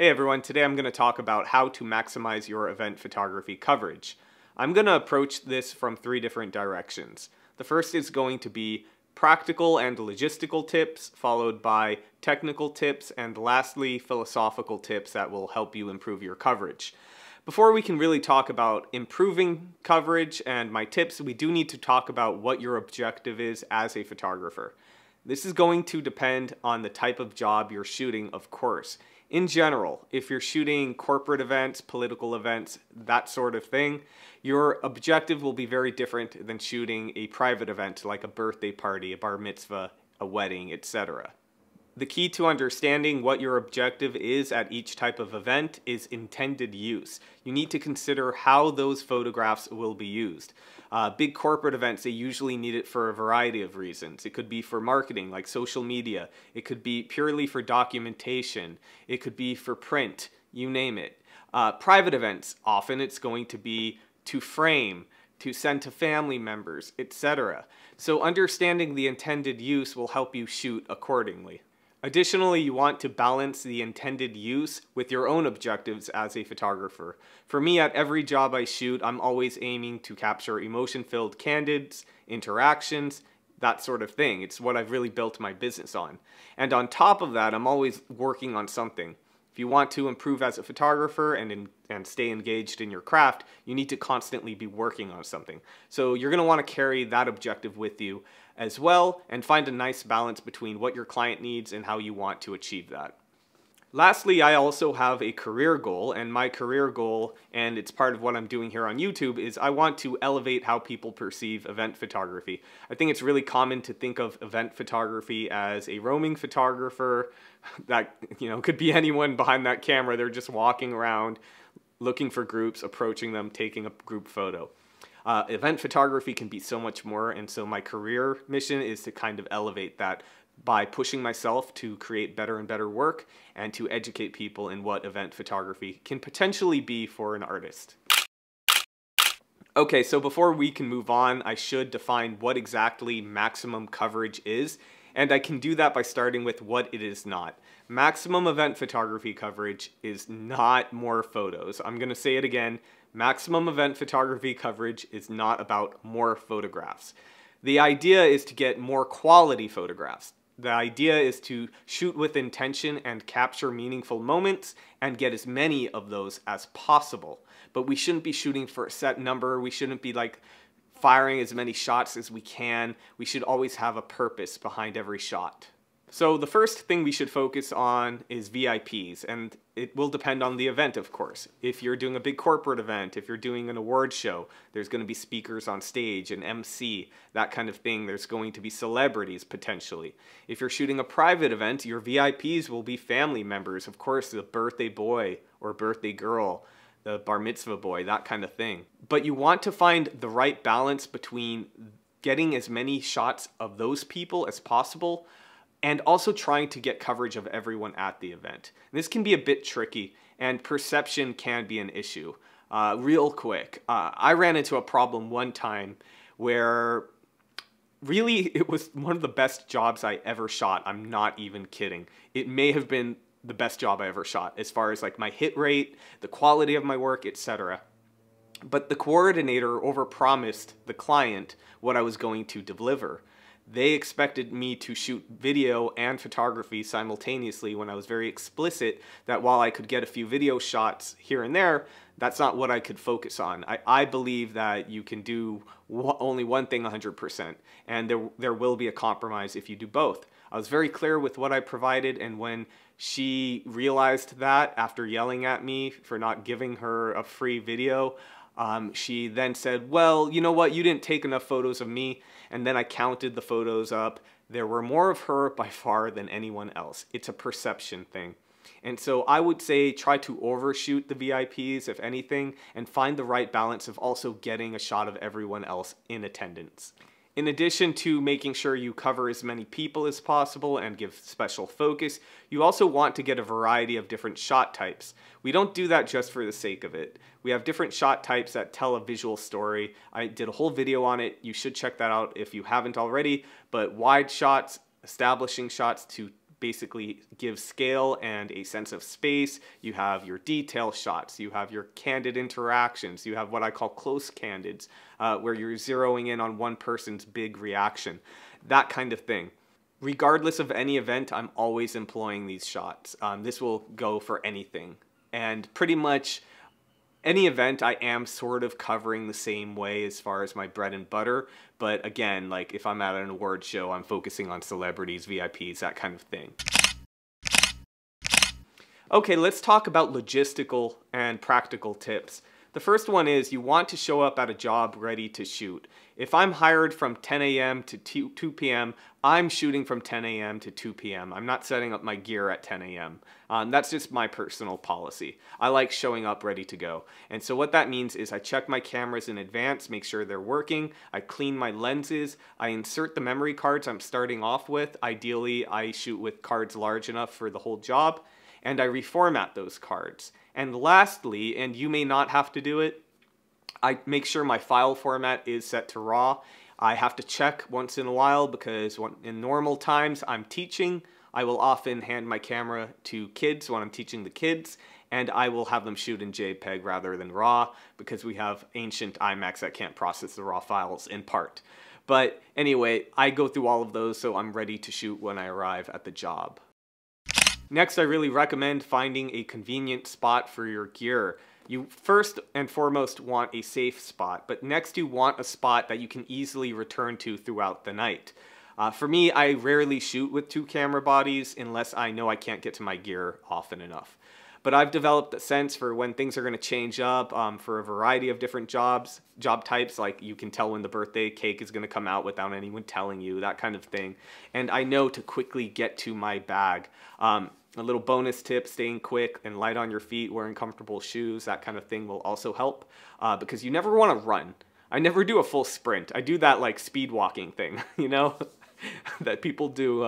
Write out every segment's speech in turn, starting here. Hey everyone, today I'm going to talk about how to maximize your event photography coverage. I'm going to approach this from three different directions. The first is going to be practical and logistical tips, followed by technical tips, and lastly, philosophical tips that will help you improve your coverage. Before we can really talk about improving coverage and my tips, we do need to talk about what your objective is as a photographer. This is going to depend on the type of job you're shooting, of course. In general, if you're shooting corporate events, political events, that sort of thing, your objective will be very different than shooting a private event like a birthday party, a bar mitzvah, a wedding, etc. The key to understanding what your objective is at each type of event is intended use. You need to consider how those photographs will be used. Big corporate events, they usually need it for a variety of reasons. It could be for marketing, like social media. It could be purely for documentation. It could be for print, you name it. Private events, often it's going to be to frame, to send to family members, etc. So understanding the intended use will help you shoot accordingly. Additionally, you want to balance the intended use with your own objectives as a photographer. For me, at every job I shoot, I'm always aiming to capture emotion-filled candids, interactions, that sort of thing. It's what I've really built my business on. And on top of that, I'm always working on something. If you want to improve as a photographer and stay engaged in your craft, you need to constantly be working on something. So you're going to want to carry that objective with you as well and find a nice balance between what your client needs and how you want to achieve that. Lastly, I also have a career goal, and my career goal, and it's part of what I'm doing here on YouTube, is I want to elevate how people perceive event photography. I think it's really common to think of event photography as a roaming photographer that, you know, could be anyone behind that camera. They're just walking around, looking for groups, approaching them, taking a group photo. Event photography can be so much more, and so my career mission is to kind of elevate that by pushing myself to create better and better work and to educate people in what event photography can potentially be for an artist. Okay, so before we can move on, I should define what exactly maximum coverage is, and I can do that by starting with what it is not. Maximum event photography coverage is not more photos. I'm gonna say it again, maximum event photography coverage is not about more photographs. The idea is to get more quality photographs. The idea is to shoot with intention and capture meaningful moments and get as many of those as possible. But we shouldn't be shooting for a set number. We shouldn't be like firing as many shots as we can. We should always have a purpose behind every shot. So the first thing we should focus on is VIPs, and it will depend on the event, of course. If you're doing a big corporate event, if you're doing an award show, there's going to be speakers on stage, an MC, that kind of thing. There's going to be celebrities, potentially. If you're shooting a private event, your VIPs will be family members, of course, the birthday boy or birthday girl, the bar mitzvah boy, that kind of thing. But you want to find the right balance between getting as many shots of those people as possible and also trying to get coverage of everyone at the event. This can be a bit tricky, and perception can be an issue. Real quick, I ran into a problem one time where really it was one of the best jobs I ever shot. I'm not even kidding. It may have been the best job I ever shot as far as like my hit rate, the quality of my work, etc. But the coordinator overpromised the client what I was going to deliver. They expected me to shoot video and photography simultaneously when I was very explicit that while I could get a few video shots here and there, that's not what I could focus on. I believe that you can do only one thing 100%, and there will be a compromise if you do both. I was very clear with what I provided, and when she realized that after yelling at me for not giving her a free video, she then said, well, you know what, you didn't take enough photos of me. And then I counted the photos up. There were more of her by far than anyone else. It's a perception thing. And so I would say try to overshoot the VIPs, if anything, and find the right balance of also getting a shot of everyone else in attendance. In addition to making sure you cover as many people as possible and give special focus, you also want to get a variety of different shot types. We don't do that just for the sake of it. We have different shot types that tell a visual story. I did a whole video on it. You should check that out if you haven't already, but wide shots, establishing shots to basically give scale and a sense of space. You have your detail shots, you have your candid interactions, you have what I call close candids, where you're zeroing in on one person's big reaction, that kind of thing. Regardless of any event, I'm always employing these shots. This will go for anything. And pretty much any event I am sort of covering the same way as far as my bread and butter. But again, like if I'm at an award show, I'm focusing on celebrities, VIPs, that kind of thing. Okay, let's talk about logistical and practical tips. The first one is you want to show up at a job ready to shoot. If I'm hired from 10 a.m. to 2 p.m., I'm shooting from 10 a.m. to 2 p.m. I'm not setting up my gear at 10 a.m. That's just my personal policy. I like showing up ready to go. And so what that means is I check my cameras in advance, make sure they're working, I clean my lenses, I insert the memory cards I'm starting off with. Ideally, I shoot with cards large enough for the whole job, and I reformat those cards. And lastly, and you may not have to do it, I make sure my file format is set to RAW. I have to check once in a while because in normal times I'm teaching. I will often hand my camera to kids when I'm teaching the kids, and I will have them shoot in JPEG rather than RAW because we have ancient iMacs that can't process the RAW files in part. But anyway, I go through all of those so I'm ready to shoot when I arrive at the job. Next, I really recommend finding a convenient spot for your gear. You first and foremost want a safe spot, but next you want a spot that you can easily return to throughout the night. For me, I rarely shoot with two camera bodies unless I know I can't get to my gear often enough. But I've developed a sense for when things are going to change up for a variety of different job types, like you can tell when the birthday cake is going to come out without anyone telling you, that kind of thing. And I know to quickly get to my bag. A little bonus tip, staying quick and light on your feet, wearing comfortable shoes, that kind of thing will also help because you never want to run. I never do a full sprint. I do that like speed walking thing, you know, that people do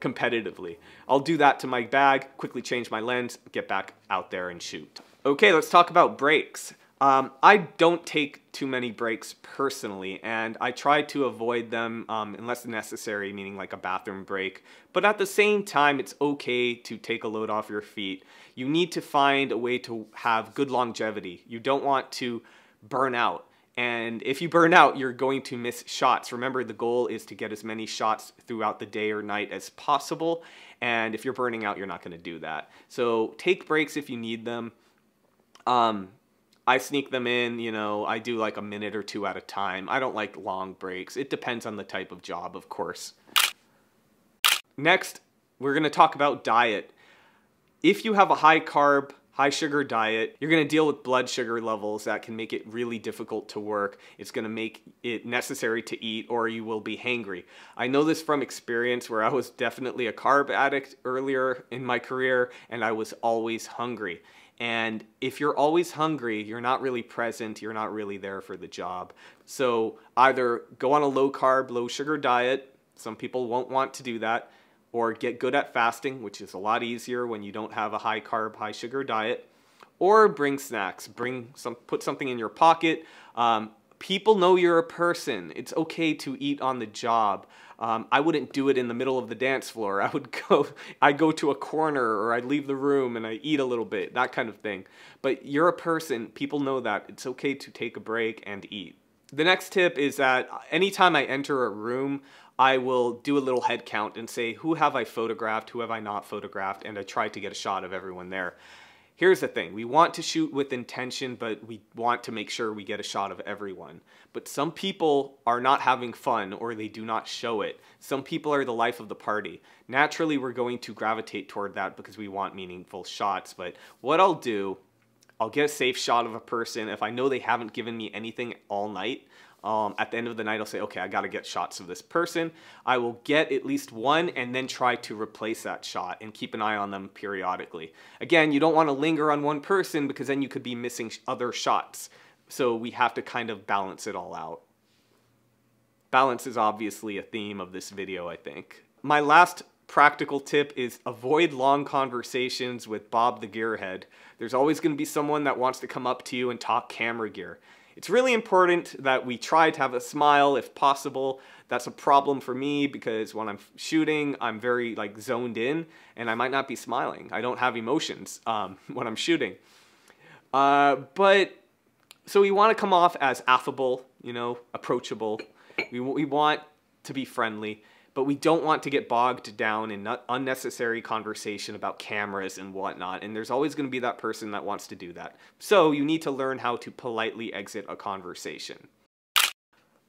competitively. I'll do that to my bag, quickly change my lens, get back out there and shoot. Okay, let's talk about breaks. I don't take too many breaks personally, and I try to avoid them unless necessary, meaning like a bathroom break. But at the same time, it's okay to take a load off your feet. You need to find a way to have good longevity. You don't want to burn out. And if you burn out, you're going to miss shots. Remember, the goal is to get as many shots throughout the day or night as possible. And if you're burning out, you're not going to do that. So take breaks if you need them. I sneak them in, you know, I do like a minute or two at a time. I don't like long breaks. It depends on the type of job, of course. Next, we're gonna talk about diet. If you have a high carb, high sugar diet, you're gonna deal with blood sugar levels that can make it really difficult to work. It's gonna make it necessary to eat or you will be hangry. I know this from experience where I was definitely a carb addict earlier in my career and I was always hungry. And if you're always hungry, you're not really present, you're not really there for the job. So either go on a low carb, low sugar diet, some people won't want to do that, or get good at fasting, which is a lot easier when you don't have a high carb, high sugar diet, or bring snacks, put something in your pocket. People know you're a person. It's okay to eat on the job. I wouldn't do it in the middle of the dance floor. I go to a corner or I'd leave the room and I eat a little bit, that kind of thing. But you're a person, people know that. It's okay to take a break and eat. The next tip is that anytime I enter a room, I will do a little head count and say, who have I photographed, who have I not photographed, and I try to get a shot of everyone there. Here's the thing, we want to shoot with intention, but we want to make sure we get a shot of everyone. But some people are not having fun or they do not show it. Some people are the life of the party. Naturally, we're going to gravitate toward that because we want meaningful shots. But what I'll do, I'll get a safe shot of a person. If I know they haven't given me anything all night, at the end of the night, I'll say, okay, I gotta get shots of this person. I will get at least one and then try to replace that shot and keep an eye on them periodically. Again, you don't wanna linger on one person because then you could be missing other shots. So we have to kind of balance it all out. Balance is obviously a theme of this video, I think. My last practical tip is avoid long conversations with Bob the Gearhead. There's always gonna be someone that wants to come up to you and talk camera gear. It's really important that we try to have a smile if possible. That's a problem for me because when I'm shooting, I'm very like zoned in and I might not be smiling. I don't have emotions when I'm shooting. So we want to come off as affable, you know, approachable. We want to be friendly, but we don't want to get bogged down in unnecessary conversation about cameras and whatnot. And there's always going to be that person that wants to do that. So you need to learn how to politely exit a conversation.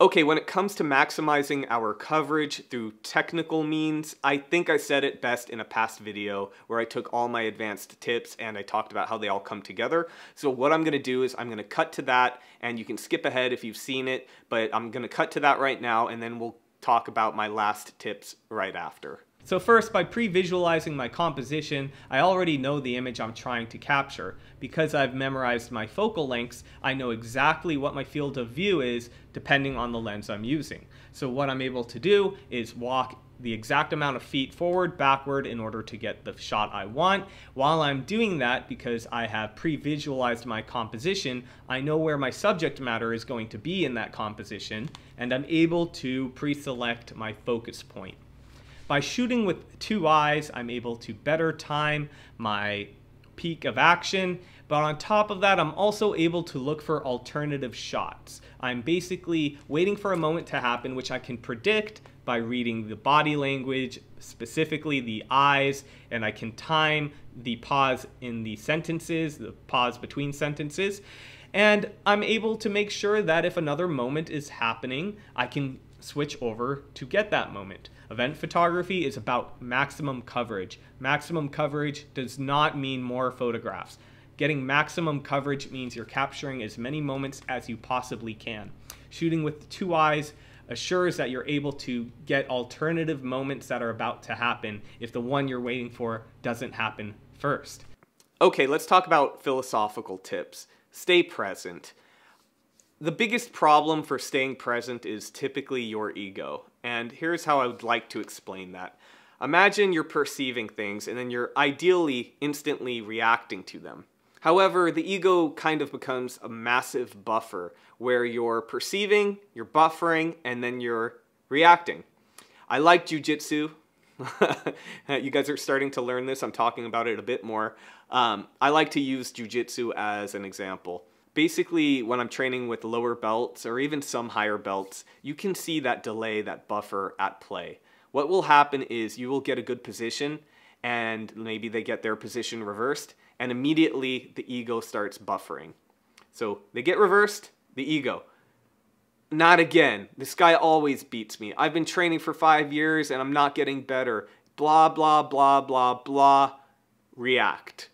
Okay, when it comes to maximizing our coverage through technical means, I think I said it best in a past video where I took all my advanced tips and I talked about how they all come together. So what I'm gonna do is I'm gonna cut to that, and you can skip ahead if you've seen it, but I'm gonna cut to that right now and then we'll talk about my last tips right after. So first, by pre-visualizing my composition, I already know the image I'm trying to capture. Because I've memorized my focal lengths, I know exactly what my field of view is depending on the lens I'm using. So what I'm able to do is walk the exact amount of feet forward, backward in order to get the shot I want. While I'm doing that, because I have pre-visualized my composition, I know where my subject matter is going to be in that composition, and I'm able to pre-select my focus point. By shooting with two eyes, I'm able to better time my peak of action, but on top of that, I'm also able to look for alternative shots. I'm basically waiting for a moment to happen, which I can predict by reading the body language, specifically the eyes, and I can time the pause in the sentences, the pause between sentences, and I'm able to make sure that if another moment is happening, I can switch over to get that moment. Event photography is about maximum coverage. Maximum coverage does not mean more photographs. Getting maximum coverage means you're capturing as many moments as you possibly can. Shooting with two eyes assures that you're able to get alternative moments that are about to happen if the one you're waiting for doesn't happen first. Okay, let's talk about philosophical tips. Stay present. The biggest problem for staying present is typically your ego, and here's how I would like to explain that. Imagine you're perceiving things, and then you're ideally instantly reacting to them. However, the ego kind of becomes a massive buffer, where you're perceiving, you're buffering, and then you're reacting. I like jiu-jitsu. You guys are starting to learn this, I'm talking about it a bit more. I like to use jiu-jitsu as an example. Basically, when I'm training with lower belts or even some higher belts, you can see that delay, that buffer at play. What will happen is you will get a good position and maybe they get their position reversed and immediately the ego starts buffering. So they get reversed, the ego. Not again. This guy always beats me. I've been training for 5 years and I'm not getting better. Blah, blah, blah, blah, blah. React.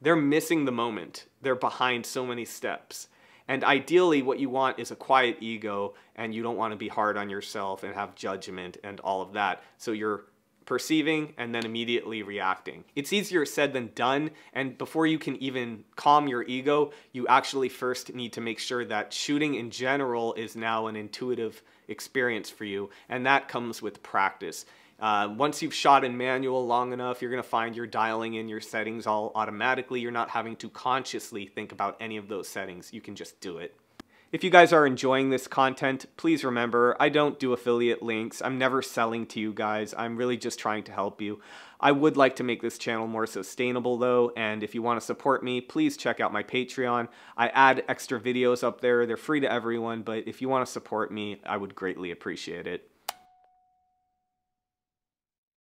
They're missing the moment. They're behind so many steps. And ideally what you want is a quiet ego, and you don't want to be hard on yourself and have judgment and all of that. So you're perceiving and then immediately reacting. It's easier said than done, and before you can even calm your ego, you actually first need to make sure that shooting in general is now an intuitive experience for you, and that comes with practice. Once you've shot in manual long enough, you're going to find you're dialing in your settings all automatically. You're not having to consciously think about any of those settings. You can just do it. If you guys are enjoying this content, please remember, I don't do affiliate links. I'm never selling to you guys. I'm really just trying to help you. I would like to make this channel more sustainable though, and if you want to support me, please check out my Patreon. I add extra videos up there. They're free to everyone, but if you want to support me, I would greatly appreciate it.